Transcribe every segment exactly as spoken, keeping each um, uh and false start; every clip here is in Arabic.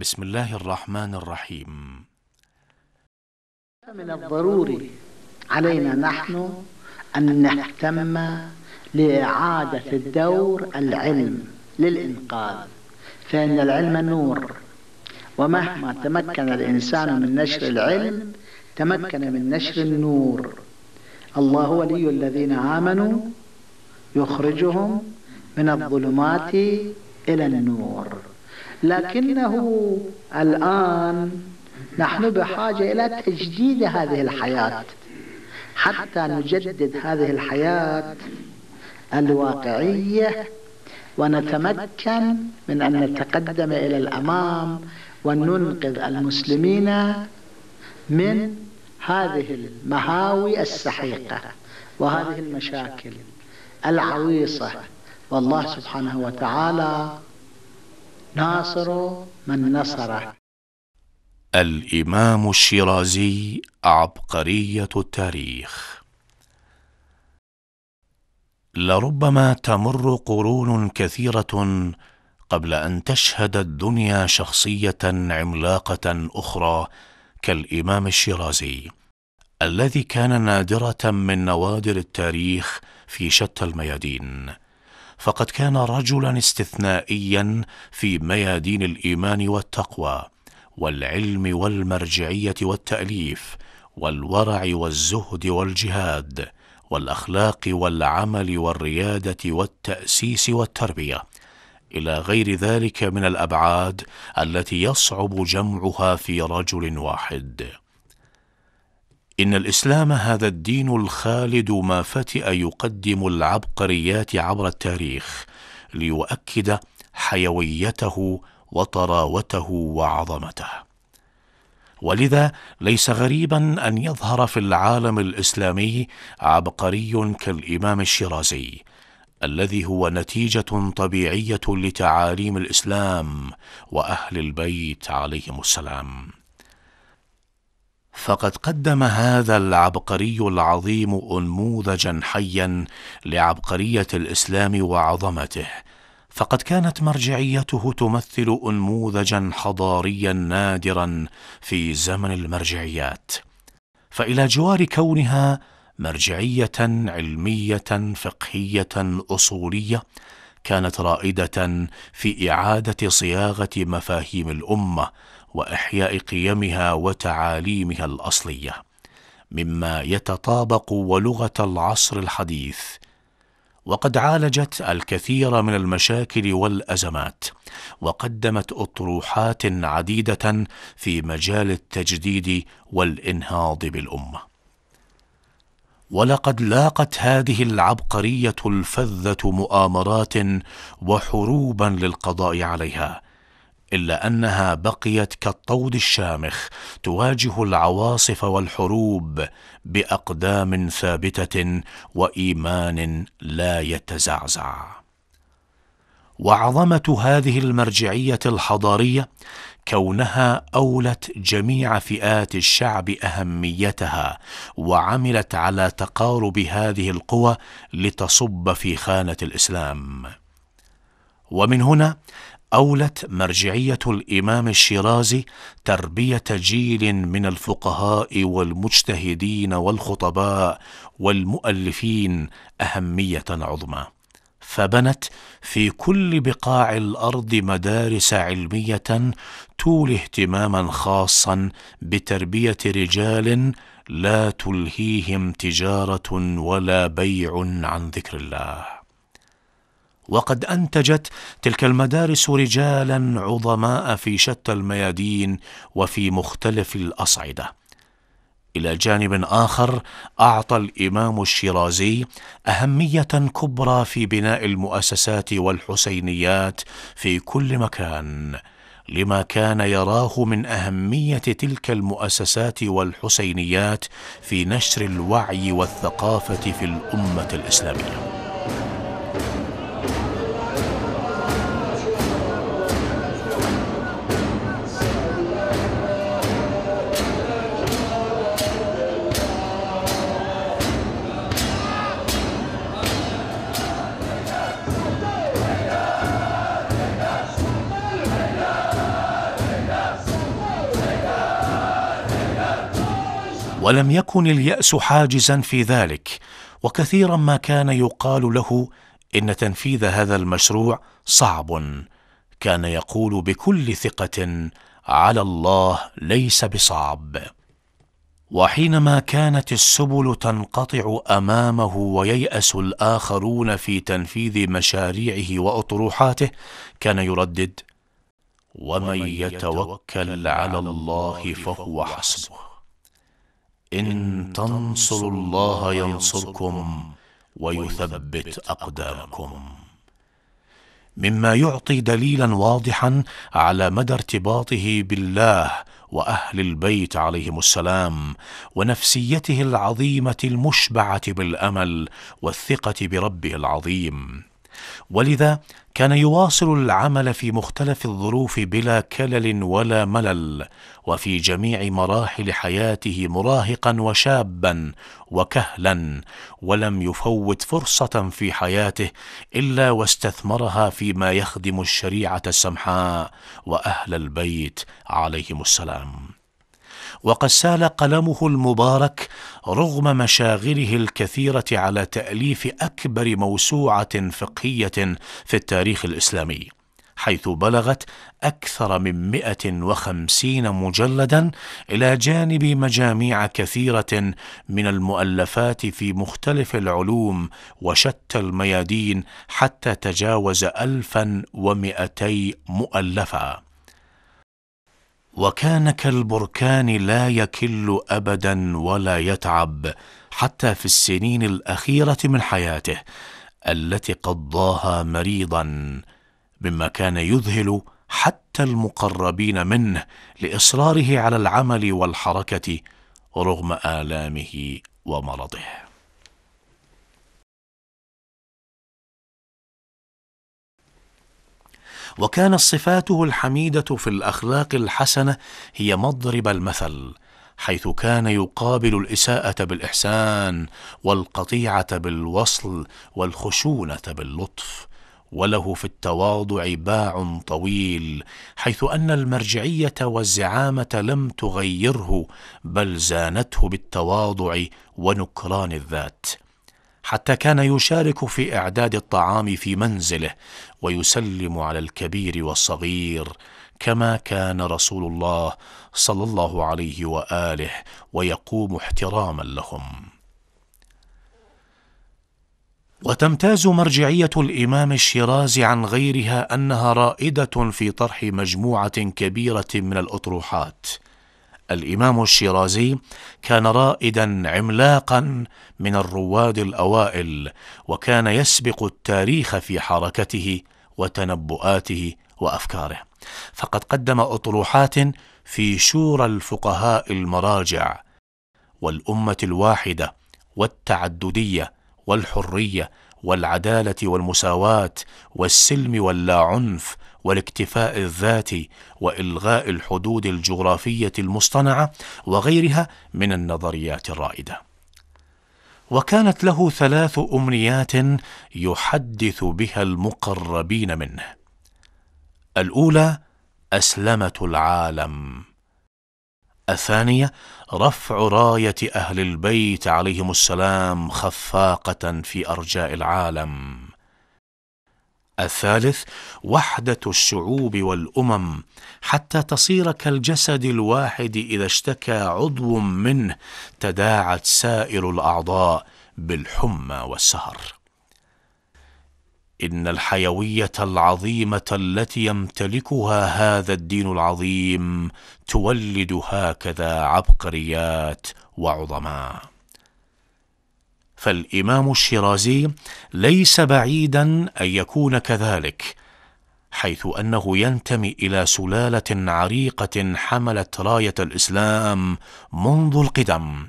بسم الله الرحمن الرحيم. من الضروري علينا نحن أن نهتم لإعادة الدور العلم للإنقاذ، فإن العلم نور، ومهما تمكن الإنسان من نشر العلم تمكن من نشر النور. الله ولي الذين آمنوا يخرجهم من الظلمات إلى النور، لكنه الآن نحن بحاجة إلى تجديد هذه الحياة حتى نجدد هذه الحياة الواقعية ونتمكن من أن نتقدم إلى الأمام وننقذ المسلمين من هذه المهاوي السحيقة وهذه المشاكل العويصة، والله سبحانه وتعالى ناصر من نصره. الإمام الشيرازي عبقرية التاريخ. لربما تمر قرون كثيرة قبل أن تشهد الدنيا شخصية عملاقة أخرى كالإمام الشيرازي، الذي كان نادرة من نوادر التاريخ في شتى الميادين، فقد كان رجلا استثنائيا في ميادين الإيمان والتقوى والعلم والمرجعية والتأليف والورع والزهد والجهاد والأخلاق والعمل والريادة والتأسيس والتربية، إلى غير ذلك من الأبعاد التي يصعب جمعها في رجل واحد. إن الإسلام هذا الدين الخالد ما فتئ يقدم العبقريات عبر التاريخ ليؤكد حيويته وطراوته وعظمته، ولذا ليس غريبا أن يظهر في العالم الإسلامي عبقري كالإمام الشيرازي، الذي هو نتيجة طبيعية لتعاليم الإسلام وأهل البيت عليهم السلام. فقد قدم هذا العبقري العظيم أنموذجا حيا لعبقرية الإسلام وعظمته، فقد كانت مرجعيته تمثل أنموذجا حضاريا نادرا في زمن المرجعيات، فإلى جوار كونها مرجعية علمية فقهية أصولية كانت رائدة في إعادة صياغة مفاهيم الأمة وإحياء قيمها وتعاليمها الأصلية مما يتطابق ولغة العصر الحديث، وقد عالجت الكثير من المشاكل والأزمات وقدمت أطروحات عديدة في مجال التجديد والإنهاض بالأمة. ولقد لاقت هذه العبقرية الفذة مؤامرات وحروبا للقضاء عليها، إلا أنها بقيت كالطود الشامخ تواجه العواصف والحروب بأقدام ثابتة وإيمان لا يتزعزع. وعظمة هذه المرجعية الحضارية كونها أولت جميع فئات الشعب أهميتها وعملت على تقارب هذه القوى لتصب في خانة الإسلام. ومن هنا أولت مرجعية الإمام الشيرازي تربية جيل من الفقهاء والمجتهدين والخطباء والمؤلفين أهمية عظمى، فبنت في كل بقاع الأرض مدارس علمية تولي اهتماما خاصا بتربية رجال لا تلهيهم تجارة ولا بيع عن ذكر الله. وقد أنتجت تلك المدارس رجالا عظماء في شتى الميادين وفي مختلف الأصعدة. إلى جانب آخر، أعطى الإمام الشيرازي أهمية كبرى في بناء المؤسسات والحسينيات في كل مكان، لما كان يراه من أهمية تلك المؤسسات والحسينيات في نشر الوعي والثقافة في الأمة الإسلامية. ولم يكن اليأس حاجزا في ذلك، وكثيرا ما كان يقال له إن تنفيذ هذا المشروع صعب، كان يقول بكل ثقة: على الله ليس بصعب. وحينما كانت السبل تنقطع أمامه وييأس الآخرون في تنفيذ مشاريعه وأطروحاته، كان يردد: ومن يتوكل على الله فهو حسبه، إن تنصروا الله ينصركم ويثبت أقدامكم. مما يعطي دليلا واضحا على مدى ارتباطه بالله وأهل البيت عليهم السلام، ونفسيته العظيمة المشبعة بالأمل والثقة بربه العظيم. ولذا كان يواصل العمل في مختلف الظروف بلا كلل ولا ملل، وفي جميع مراحل حياته مراهقا وشابا وكهلا، ولم يفوت فرصة في حياته إلا واستثمرها فيما يخدم الشريعة السمحاء وأهل البيت عليهم السلام. وقد سال قلمه المبارك رغم مشاغله الكثيرة على تأليف أكبر موسوعة فقهية في التاريخ الإسلامي، حيث بلغت أكثر من مئة وخمسين مجلدا، إلى جانب مجاميع كثيرة من المؤلفات في مختلف العلوم وشتى الميادين، حتى تجاوز ألفا ومئتي مؤلفة. وكان كالبركان لا يكل أبدا ولا يتعب، حتى في السنين الأخيرة من حياته التي قضاها مريضا، مما كان يذهل حتى المقربين منه لإصراره على العمل والحركة رغم آلامه ومرضه. وكانت صفاته الحميدة في الأخلاق الحسنة هي مضرب المثل، حيث كان يقابل الإساءة بالإحسان، والقطيعة بالوصل، والخشونة باللطف. وله في التواضع باع طويل، حيث أن المرجعية والزعامة لم تغيره، بل زانته بالتواضع ونكران الذات. حتى كان يشارك في إعداد الطعام في منزله، ويسلم على الكبير والصغير، كما كان رسول الله صلى الله عليه وآله، ويقوم احتراما لهم. وتمتاز مرجعية الإمام الشيرازي عن غيرها أنها رائدة في طرح مجموعة كبيرة من الأطروحات. الإمام الشيرازي كان رائدا عملاقا من الرواد الأوائل، وكان يسبق التاريخ في حركته وتنبؤاته وأفكاره، فقد قدم أطروحات في شورى الفقهاء المراجع، والأمة الواحدة، والتعددية، والحرية، والعدالة والمساواة، والسلم واللاعنف، والاكتفاء الذاتي، وإلغاء الحدود الجغرافية المصطنعة، وغيرها من النظريات الرائدة. وكانت له ثلاث أمنيات يحدث بها المقربين منه. الأولى: أسلمة العالم. الثانية: رفع راية أهل البيت عليهم السلام خفاقة في أرجاء العالم. الثالث: وحدة الشعوب والأمم، حتى تصير كالجسد الواحد إذا اشتكى عضو منه تداعت سائر الأعضاء بالحمى والسهر. إن الحيوية العظيمة التي يمتلكها هذا الدين العظيم تولد هكذا عبقريات وعظماء. فالإمام الشيرازي ليس بعيدا أن يكون كذلك، حيث أنه ينتمي إلى سلالة عريقة حملت راية الإسلام منذ القدم،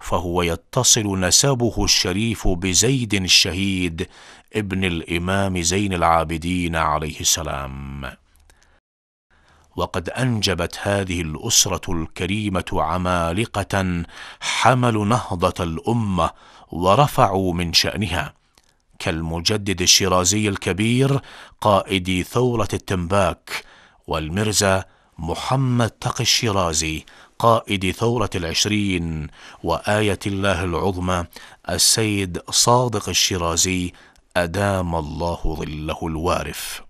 فهو يتصل نسبه الشريف بزيد الشهيد ابن الإمام زين العابدين عليه السلام. وقد أنجبت هذه الأسرة الكريمة عمالقة حملوا نهضة الأمة ورفعوا من شأنها، كالمجدد الشيرازي الكبير قائدي ثورة التنباك، والمرزا محمد تقي الشيرازي قائد ثورة العشرين، وآية الله العظمى السيد صادق الشيرازي أدام الله ظله الوارف.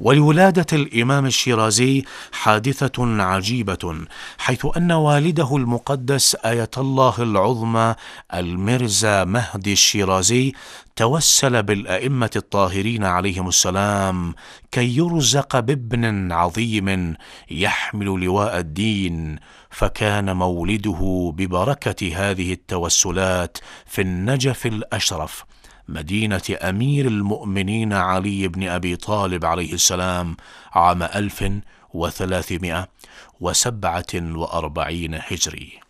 ولولادة الإمام الشيرازي حادثة عجيبة، حيث أن والده المقدس آية الله العظمى المرزا مهدي الشيرازي توسل بالأئمة الطاهرين عليهم السلام كي يرزق بابن عظيم يحمل لواء الدين، فكان مولده ببركة هذه التوسلات في النجف الأشرف، مدينة أمير المؤمنين علي بن أبي طالب عليه السلام عام ألف وثلاثمائة وسبعة وأربعين هجري.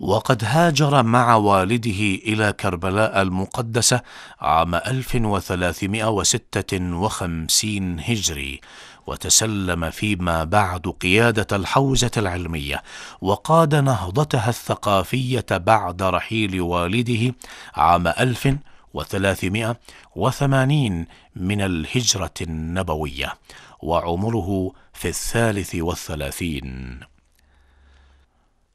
وقد هاجر مع والده إلى كربلاء المقدسة عام ألف وثلاثمائة وستة وخمسين هجري، وتسلم فيما بعد قيادة الحوزة العلمية، وقاد نهضتها الثقافية بعد رحيل والده عام ألف وثلاثمائة وثمانين من الهجرة النبوية، وعمره في الثالث والثلاثين.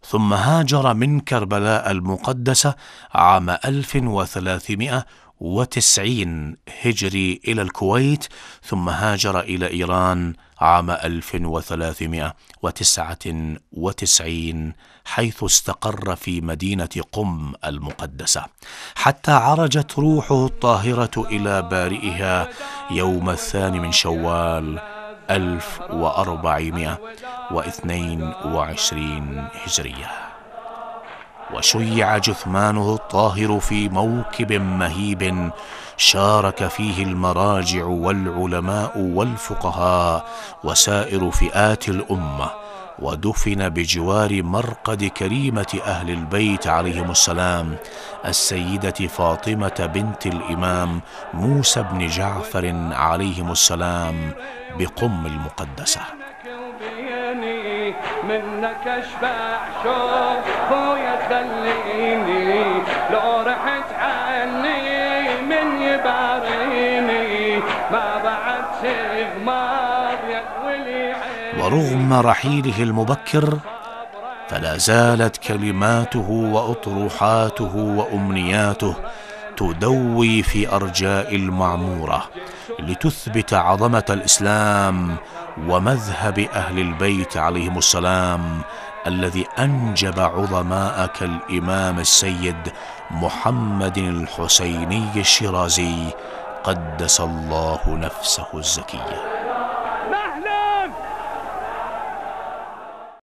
ثم هاجر من كربلاء المقدسة عام ألف وثلاثمائة وتسعين هجري إلى الكويت، ثم هاجر إلى إيران عام ألف وثلاثمائة وتسعة وتسعين، حيث استقر في مدينة قم المقدسة، حتى عرجت روحه الطاهرة إلى بارئها يوم الثاني من شوال ألف وأربعمائة واثنين وعشرين هجرية. وشيع جثمانه الطاهر في موكب مهيب شارك فيه المراجع والعلماء والفقهاء وسائر فئات الأمة، ودفن بجوار مرقد كريمة أهل البيت عليهم السلام السيدة فاطمة بنت الإمام موسى بن جعفر عليهم السلام بقم المقدسة. منك اشبع شوفه يخليني لو رحت عني من يباريني ما بعدش اغمار يكولي عيني. ورغم رحيله المبكر فلا زالت كلماته وأطروحاته وأمنياته تدوي في أرجاء المعمورة لتثبت عظمة الإسلام ومذهب أهل البيت عليهم السلام الذي أنجب عظماء كالإمام السيد محمد الحسيني الشيرازي قدس الله نفسه الزكية.